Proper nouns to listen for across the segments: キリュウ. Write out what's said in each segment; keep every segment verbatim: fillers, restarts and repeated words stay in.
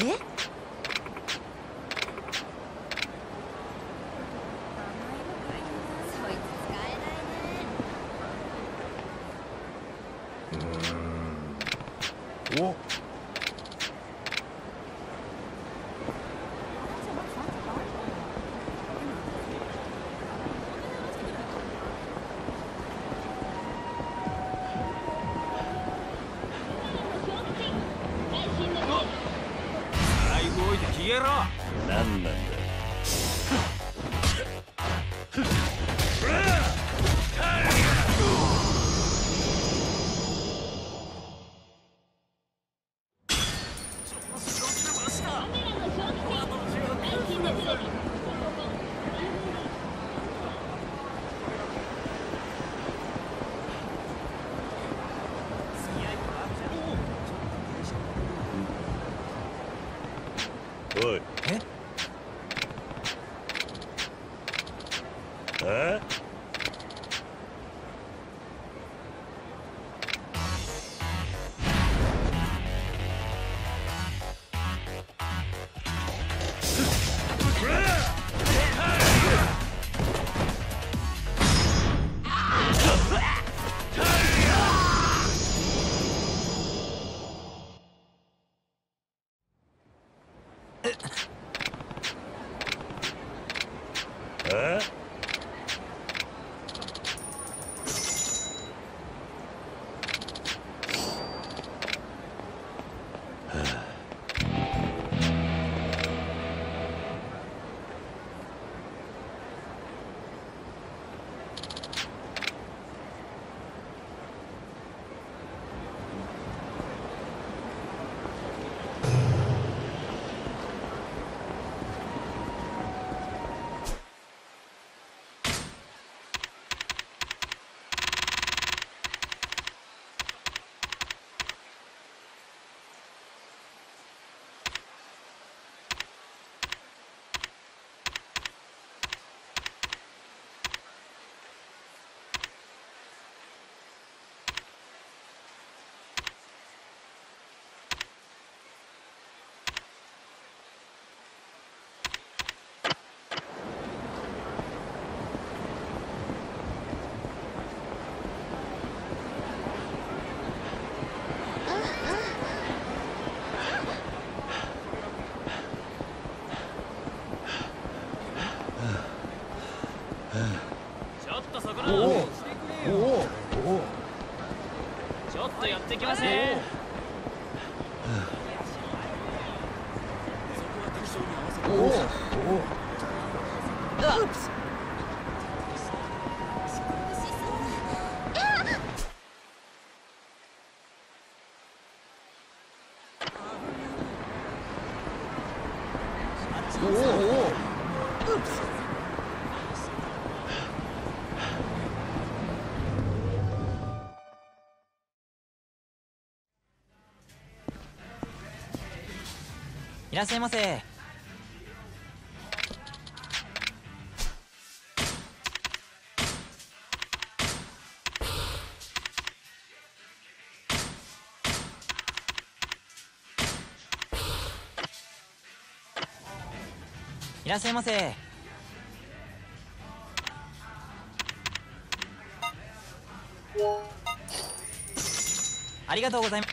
え？お。消えろ。何なんだ。おい、え？え？え？ちょっとやってきますね。おおおお。いらっしゃいませ。いらっしゃいませ。ありがとうございます。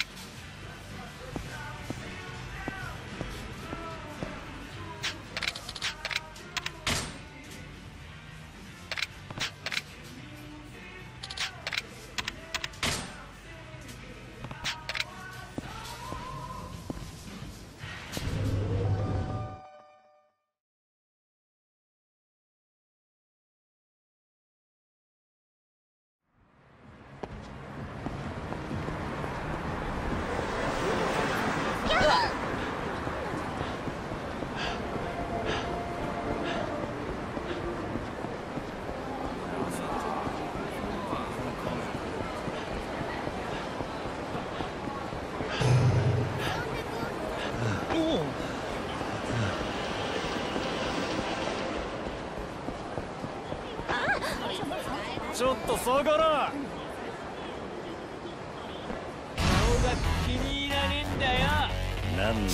ちょっと下がら。顔が気に入らねえんだよ。なんなんだ。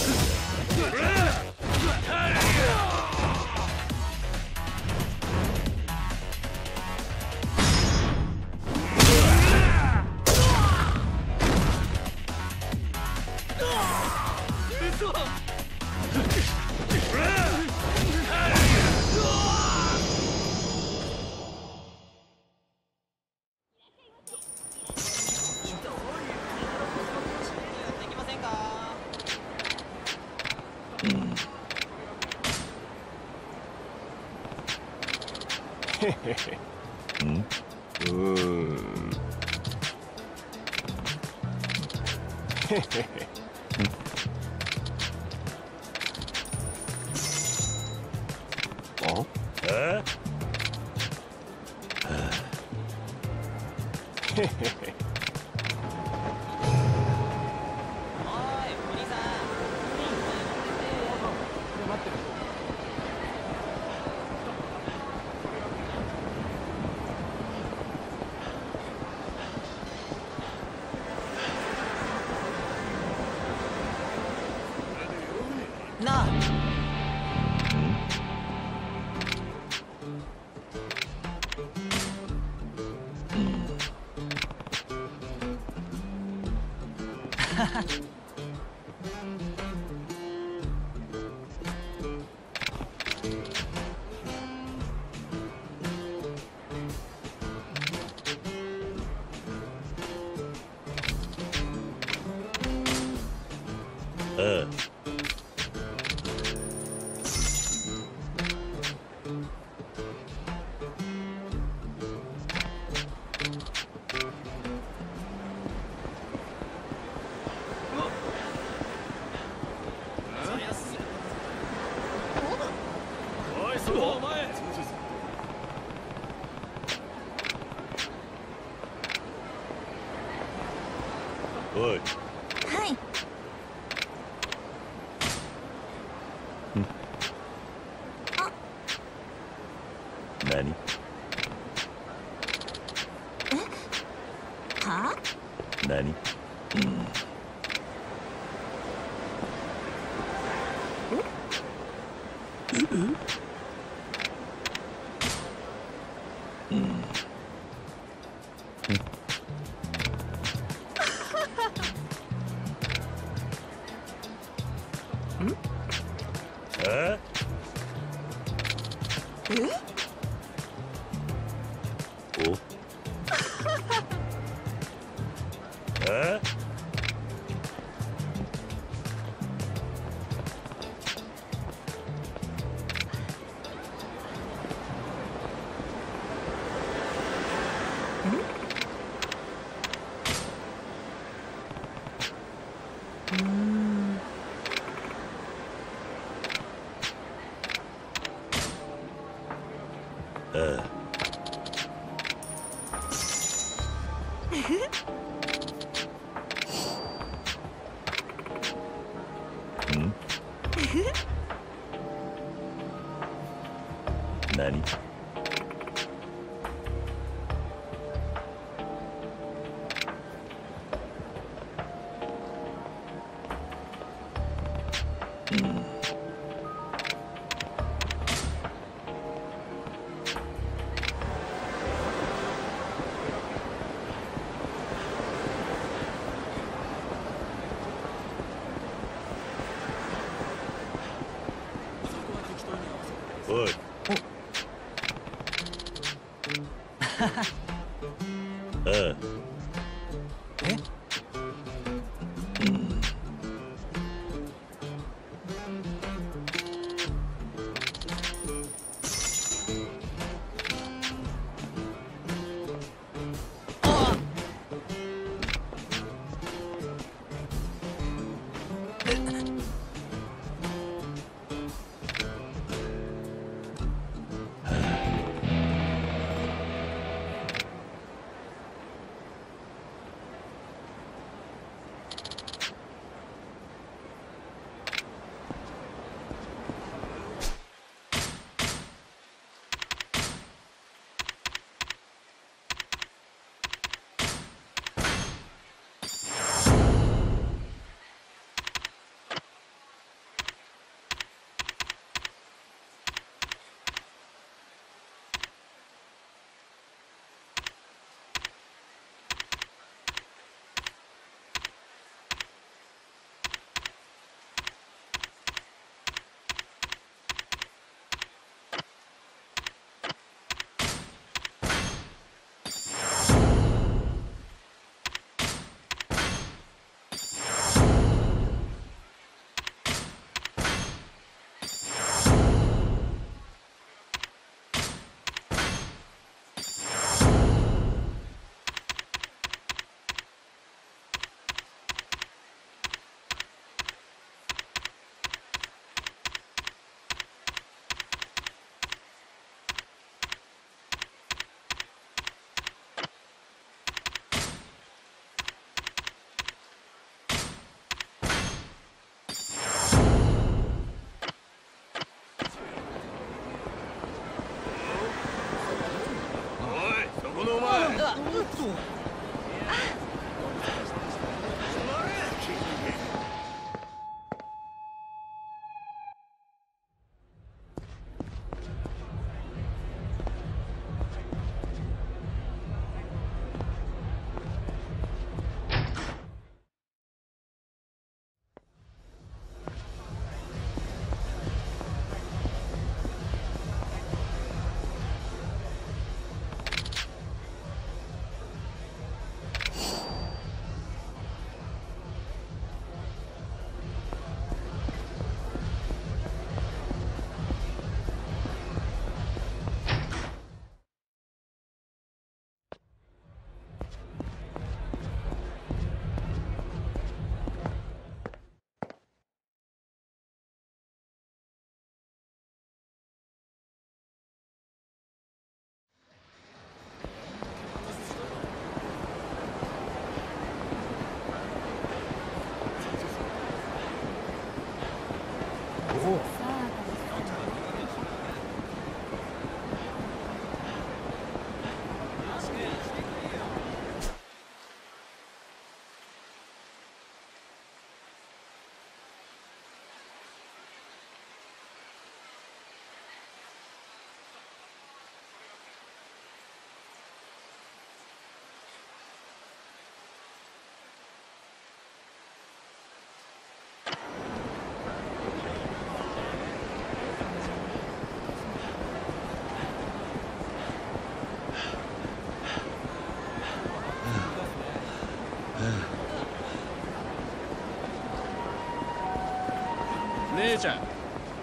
姉ちゃん、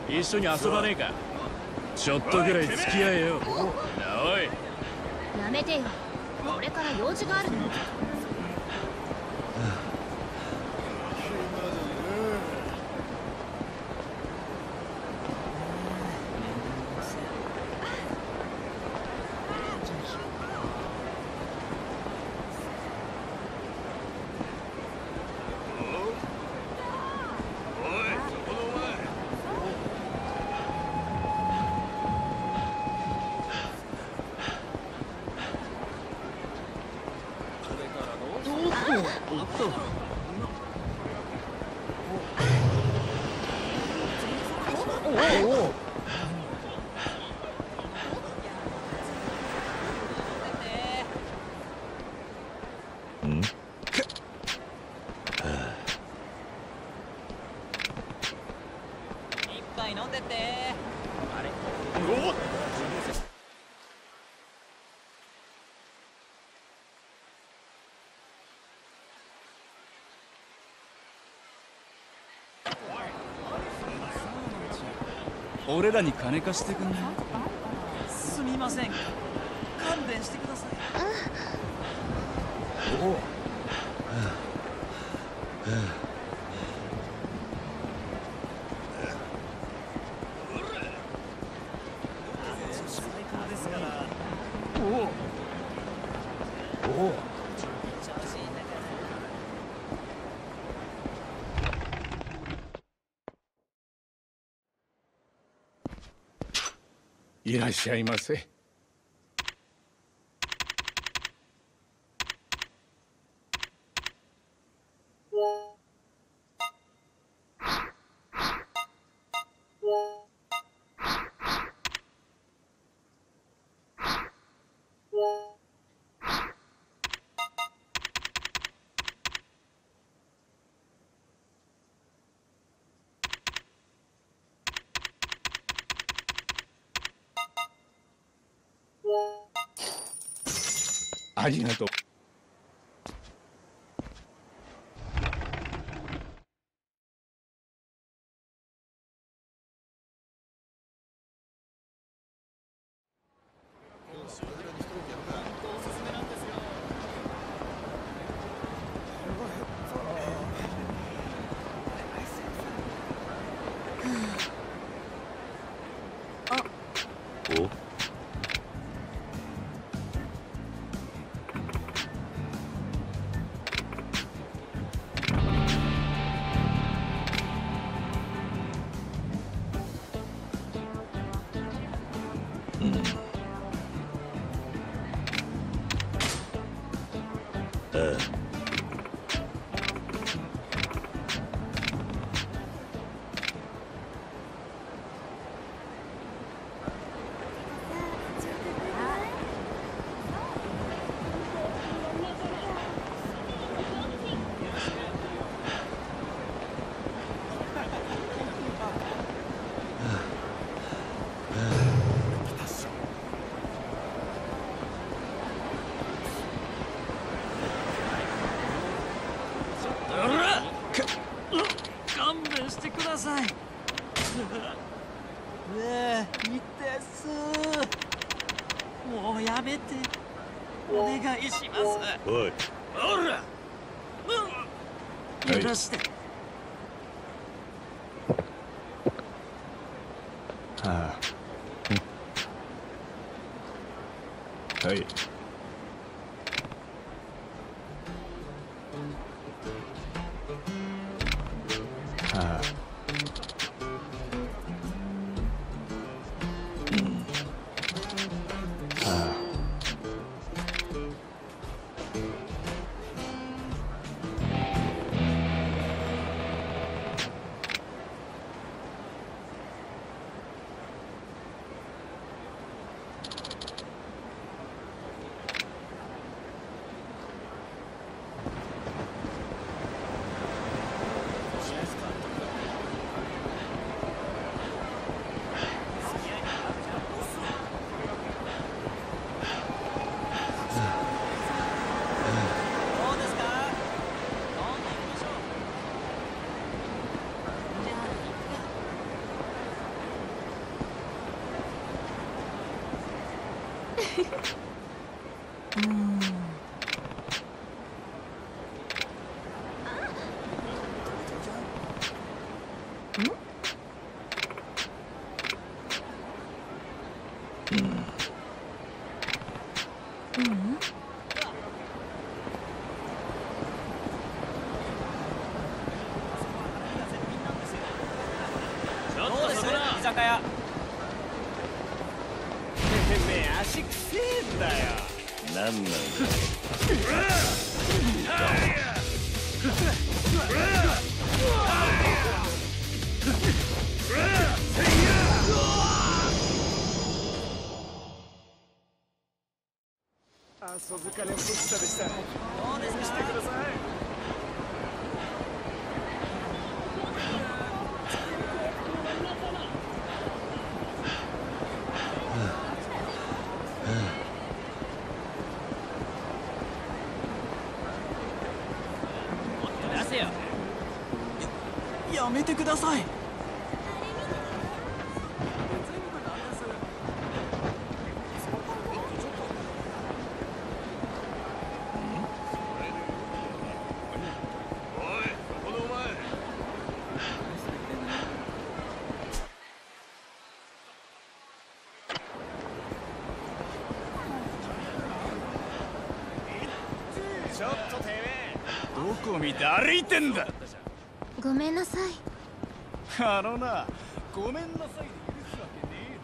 一緒に遊ばねえか。ちょっとぐらい付き合えよ。なおい。やめてよ。俺から用事があるの。俺らに金貸してくんない？すみません。勘弁してください。おお。いらっしゃいませ。ありがとう。Uh. What ごめんなさい。あのな、ごめんなさいで許すわけね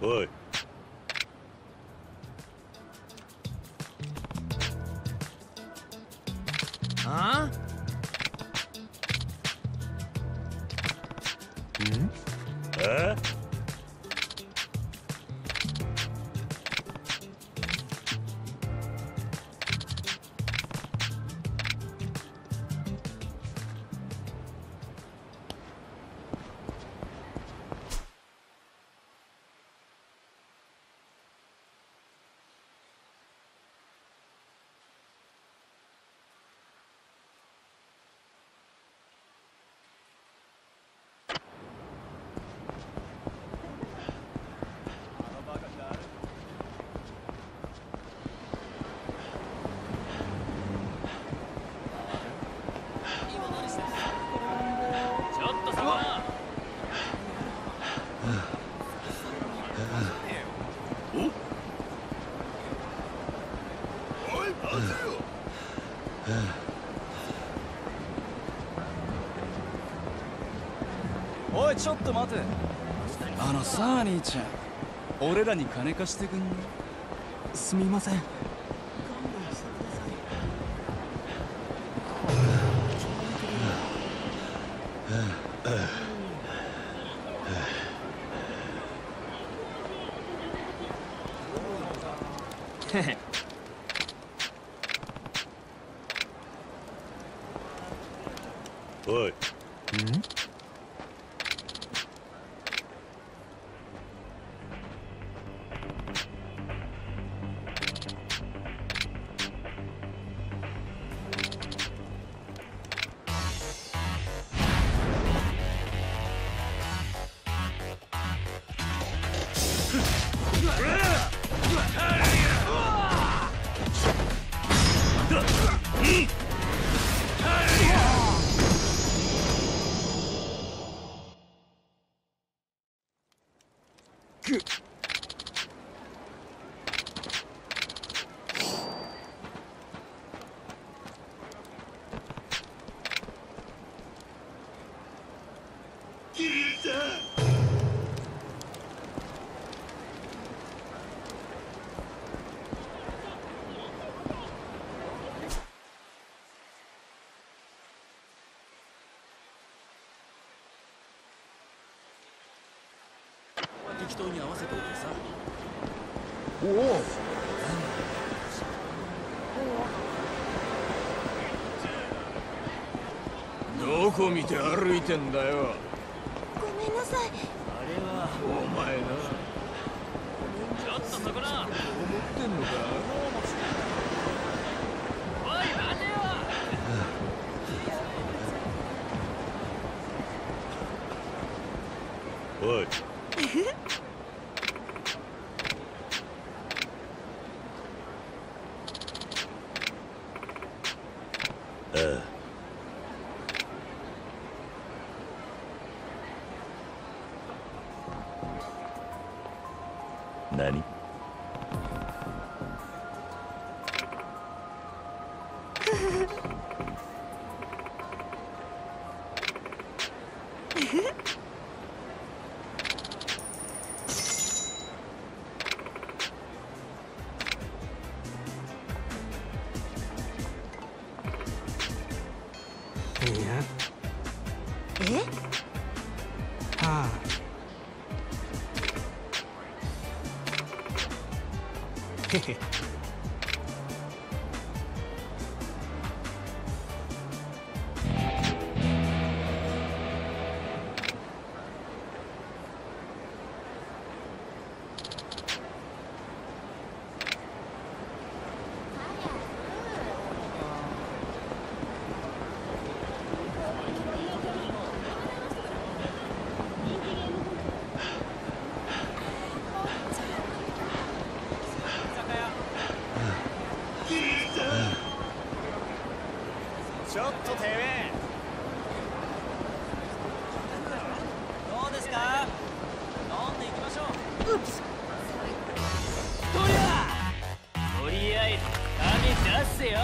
えだ。おい。ああ？おいちょっと待て。あのさあ兄ちゃん、俺らに金貸してくんね。すみません。おい。うん？適当に合わせておいてさ。おお。どこ見て歩いてんだよ。ごめんなさい。あれはお前な。ちょっとそこな。思ってんのか。おい待てよ。おい。ああ。何？いや。え？はあ。へへ。ちょっとてめえ。どうですか？飲んでいきましょう。うっとりゃとりあえず金出せよ。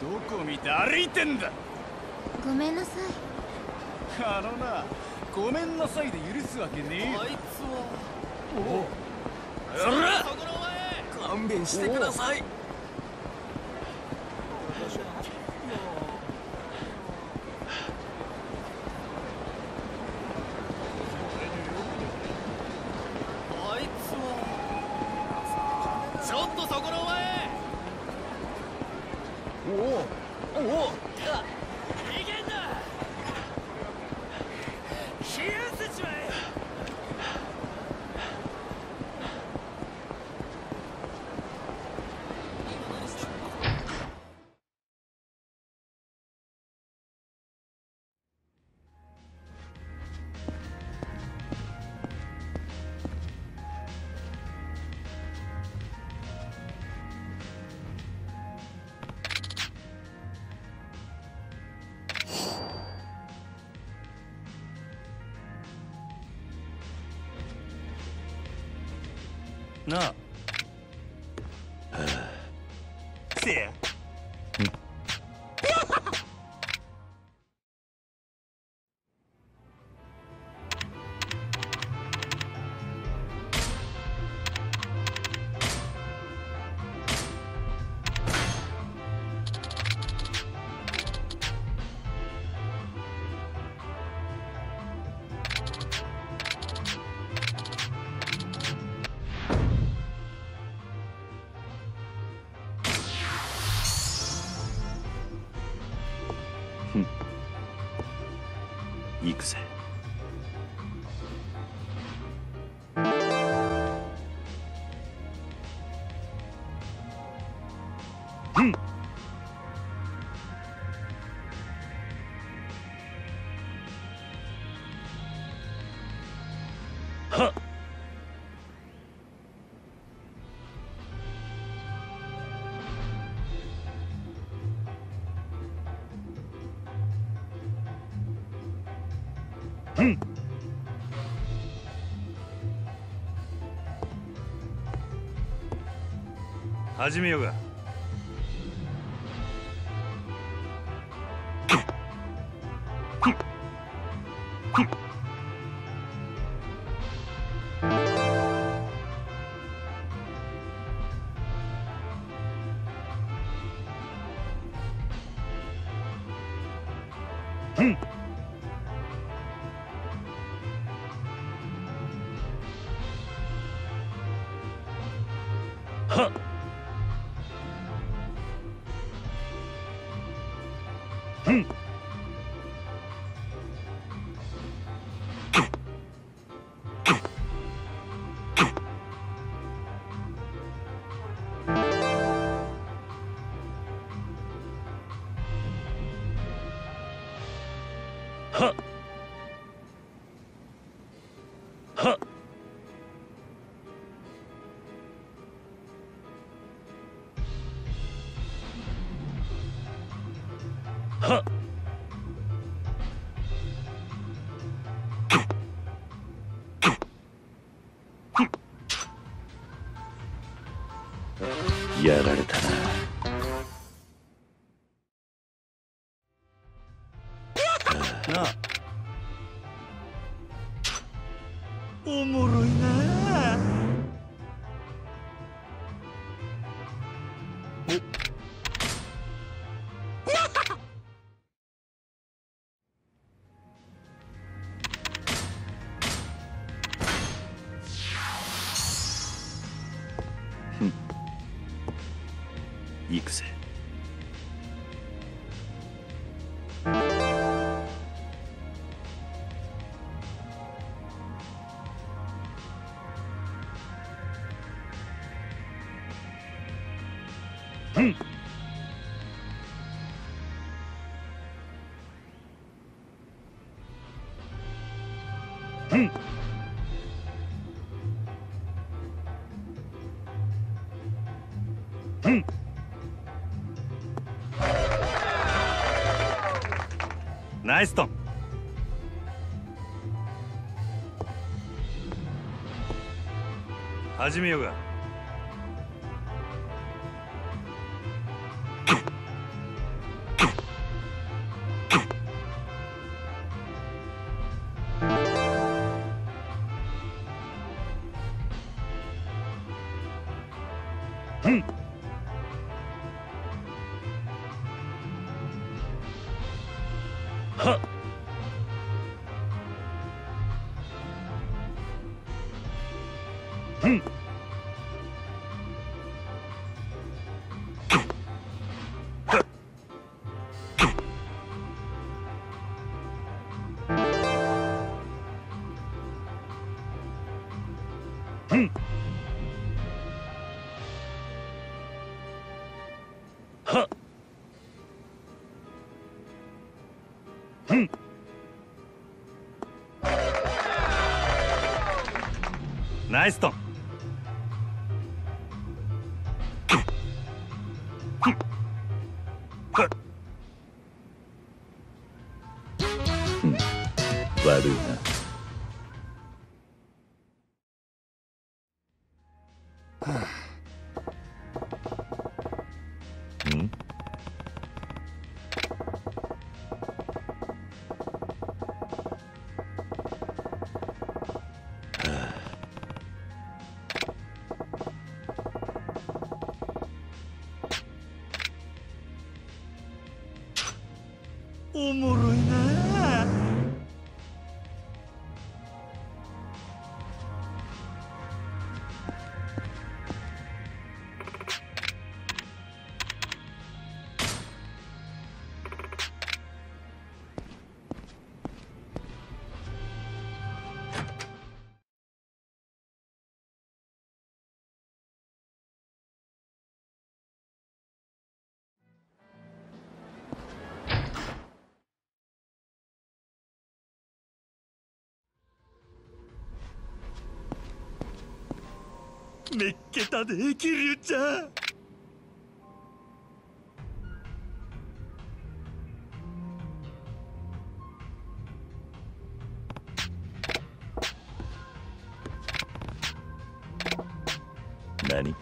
どこ見て歩いてんだ。ごめんなさい。あのな、ごめんなさいで許すわけねえ。あいつはおお、やら勘勘弁してください。なあ、せや。行くぜ。うん。はっ。うん。始めようが。うん。はっ。うん。はっ。はっ。はっ。やられたな。なあ、おもろいなあ。行くぜ。うん。うん。うん。ナイストン。始めようが。うん。はっ。うん。うん。はっ。うん。ナイストン。うん、悪いな。おもろいなあ。めっけたでキリュウちゃん。何？は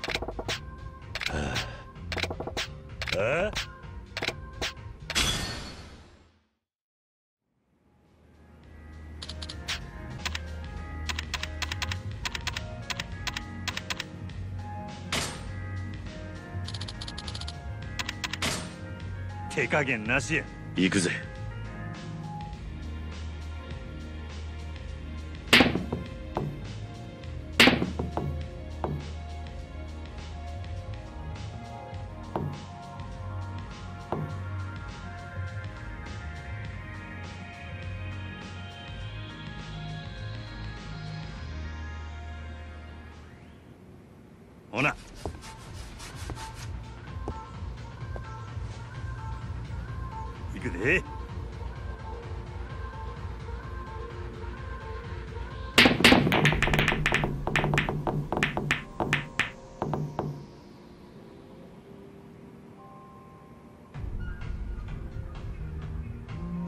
あ。はあ？手加減なしや。行くぜ。ほな。行くで。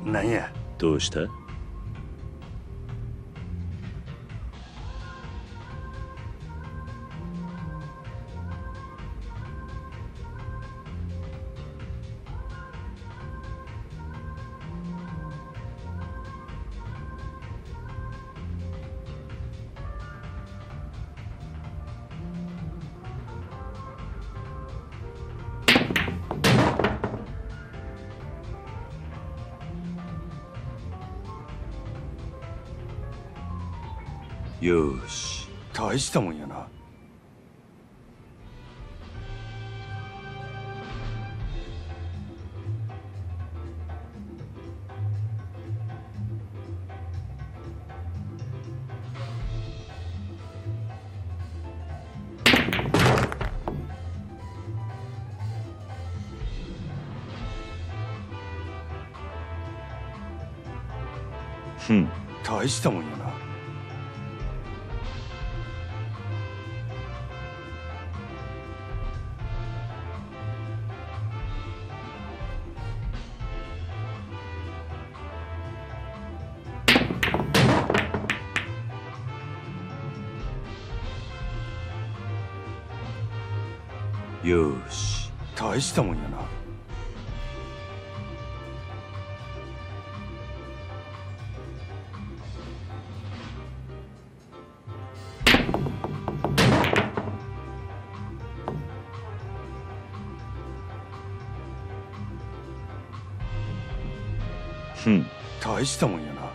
なんや。どうした？よーし、大したもんやな。ふん、大したもんやな。よし、大したもんやな。うん、大したもんやな。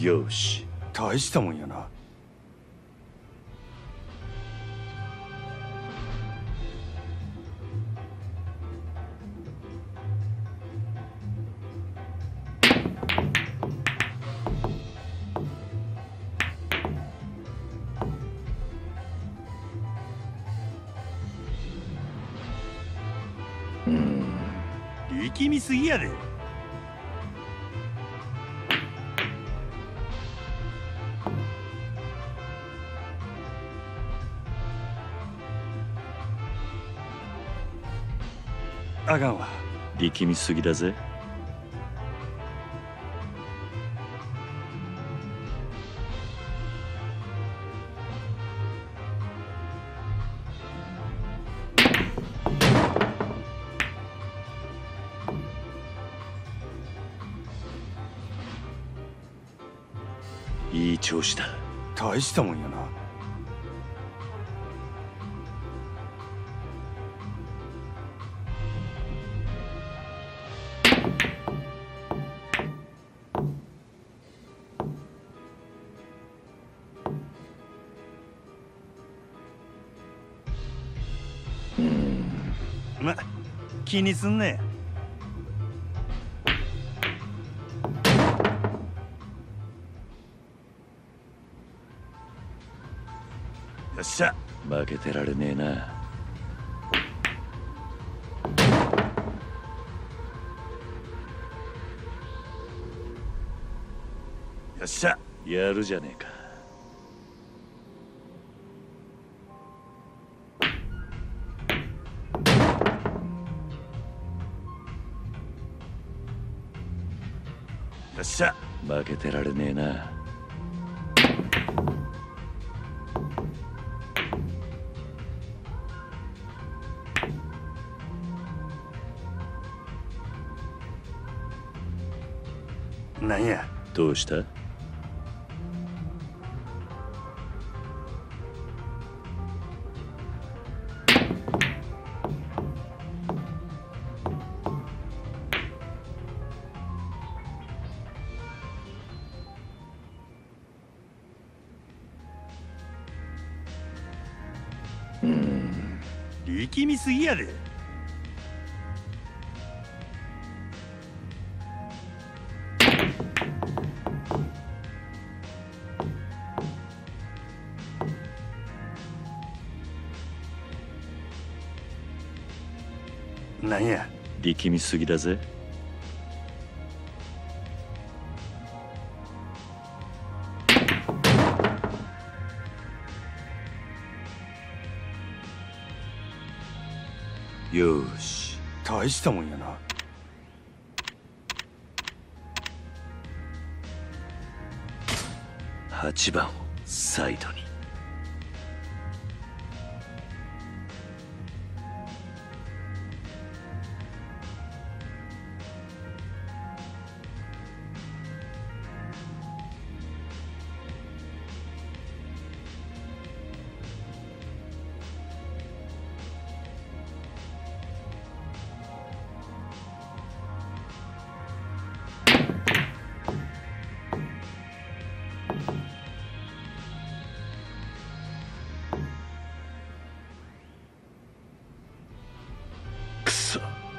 よし、大したもんやな。うん、力みすぎやで。あかんわ、力みすぎだぜ。いい調子だ。大したもんやな。ま、気にすんね。よっしゃ、負けてられねえな。よっしゃ、やるじゃねえか。よっしゃ、負けてられねえな。なんや、どうした？うん、力みすぎやで。なんや、力みすぎだぜ。よし、大したもんやな。はちばんをサイドに。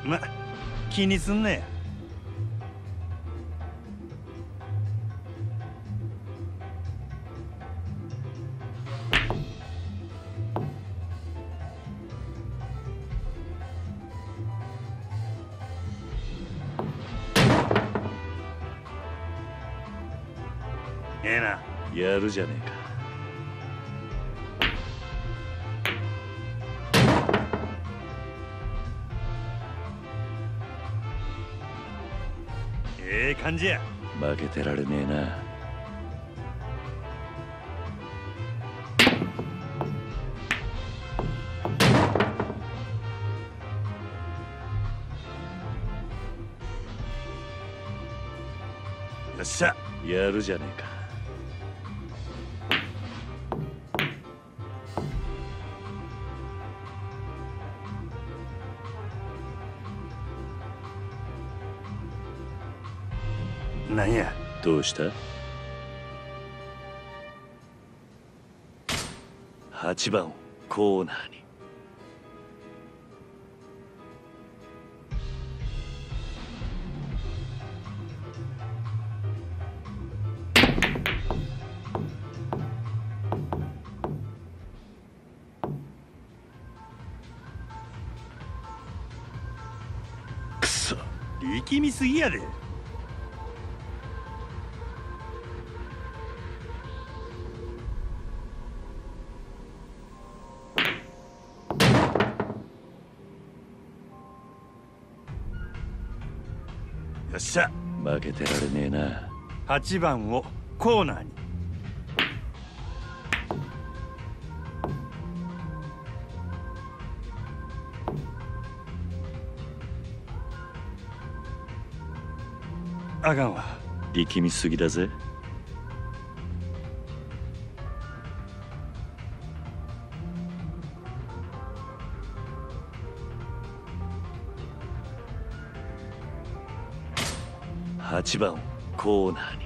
ま、気にすんね。ええな、やるじゃねえか。ええ感じや。負けてられねえな。さあやるじゃねえか。 なんや、どうした？はちばんをコーナーに。くそ、力みすぎやで。 負けてられねえな。はちばんをコーナーに。あかんわ、力みすぎだぜ。はちばんをコーナーに。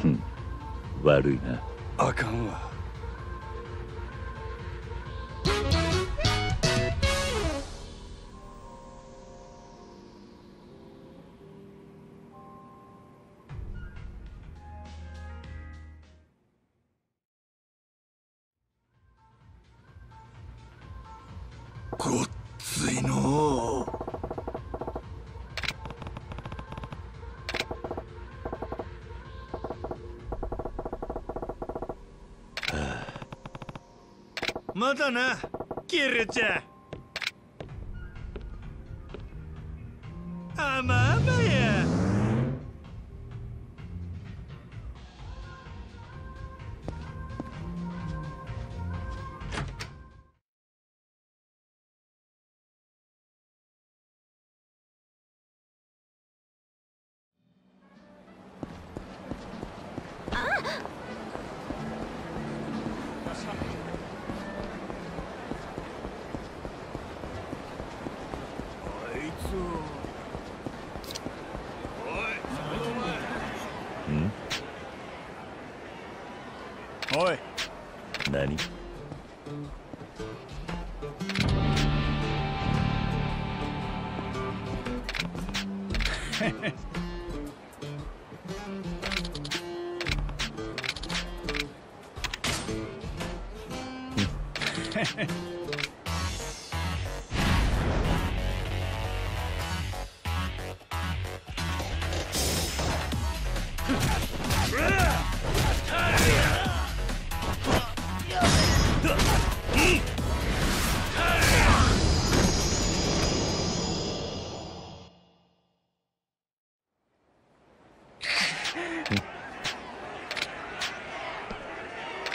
ふん、悪いな。あかんわ。ごっついのう。まだな、キルちゃん。あままや。おい、何？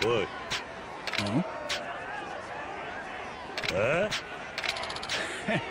おい。